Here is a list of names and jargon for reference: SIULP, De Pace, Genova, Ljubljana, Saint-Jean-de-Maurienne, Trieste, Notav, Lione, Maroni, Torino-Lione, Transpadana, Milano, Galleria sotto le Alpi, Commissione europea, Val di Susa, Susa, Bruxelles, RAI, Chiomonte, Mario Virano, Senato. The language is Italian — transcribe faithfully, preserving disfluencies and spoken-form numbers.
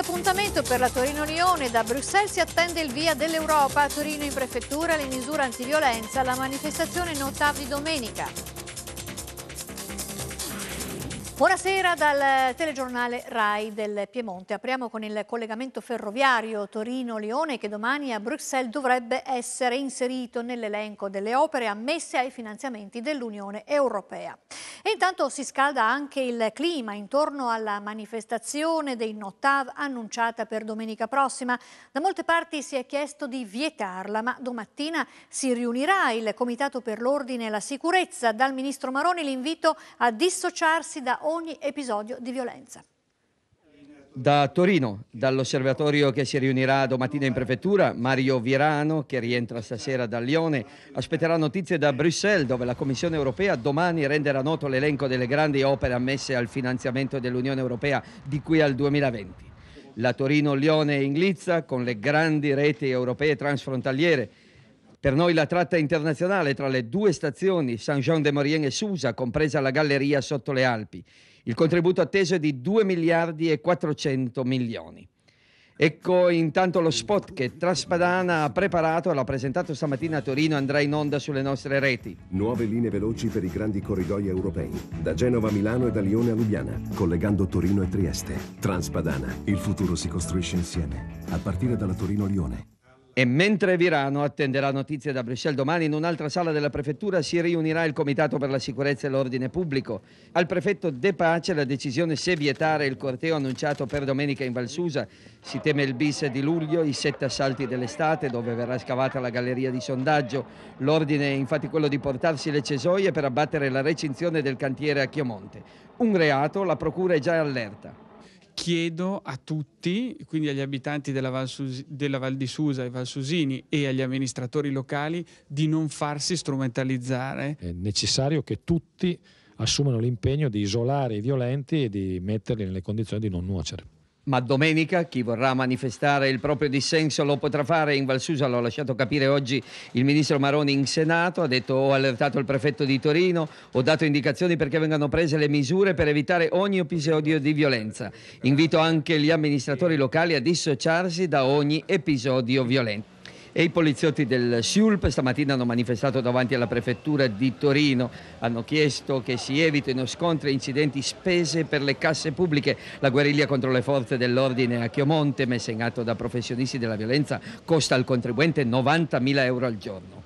appuntamento per la Torino-Lione, da Bruxelles si attende il via dell'Europa, a Torino in prefettura le misure antiviolenza, la manifestazione Notav di domenica. Buonasera dal telegiornale RAI del Piemonte. Apriamo con il collegamento ferroviario Torino-Lione che domani a Bruxelles dovrebbe essere inserito nell'elenco delle opere ammesse ai finanziamenti dell'Unione Europea. E intanto si scalda anche il clima intorno alla manifestazione dei Notav annunciata per domenica prossima. Da molte parti si è chiesto di vietarla, ma domattina si riunirà il Comitato per l'Ordine e la Sicurezza. Dal ministro Maroni l'invito a dissociarsi da ogni episodio di violenza. Da Torino, dall'osservatorio che si riunirà domattina in prefettura, Mario Virano, che rientra stasera da Lione, aspetterà notizie da Bruxelles, dove la Commissione europea domani renderà noto l'elenco delle grandi opere ammesse al finanziamento dell'Unione europea di qui al duemilaventi. La Torino-Lione è in glizza con le grandi reti europee transfrontaliere. Per noi la tratta internazionale tra le due stazioni, Saint-Jean-de-Maurienne e Susa, compresa la Galleria sotto le Alpi. Il contributo atteso è di due miliardi e quattrocento milioni. Ecco intanto lo spot che Transpadana ha preparato e l'ha presentato stamattina a Torino, andrà in onda sulle nostre reti. Nuove linee veloci per i grandi corridoi europei, da Genova a Milano e da Lione a Ljubljana, collegando Torino e Trieste. Transpadana, il futuro si costruisce insieme, a partire dalla Torino-Lione. E mentre Virano attenderà notizie da Bruxelles, domani in un'altra sala della prefettura si riunirà il Comitato per la Sicurezza e l'Ordine Pubblico. Al prefetto De Pace la decisione se vietare il corteo annunciato per domenica in Val di Susa. Si teme il bis di luglio, i sette assalti dell'estate dove verrà scavata la galleria di sondaggio. L'ordine è infatti quello di portarsi le cesoie per abbattere la recinzione del cantiere a Chiomonte. Un reato, la procura è già allerta. Chiedo a tutti, quindi agli abitanti della Val, Susi, della Val di Susa, ai valsusini e agli amministratori locali, di non farsi strumentalizzare. È necessario che tutti assumano l'impegno di isolare i violenti e di metterli nelle condizioni di non nuocere. Ma domenica chi vorrà manifestare il proprio dissenso lo potrà fare in Val Susa, l'ho lasciato capire oggi il ministro Maroni in Senato, ha detto ho allertato il prefetto di Torino, ho dato indicazioni perché vengano prese le misure per evitare ogni episodio di violenza. Invito anche gli amministratori locali a dissociarsi da ogni episodio violento. E i poliziotti del SIULP stamattina hanno manifestato davanti alla prefettura di Torino, hanno chiesto che si evitino scontri e incidenti, spese per le casse pubbliche. La guerriglia contro le forze dell'ordine a Chiomonte, messa in atto da professionisti della violenza, costa al contribuente novantamila euro al giorno.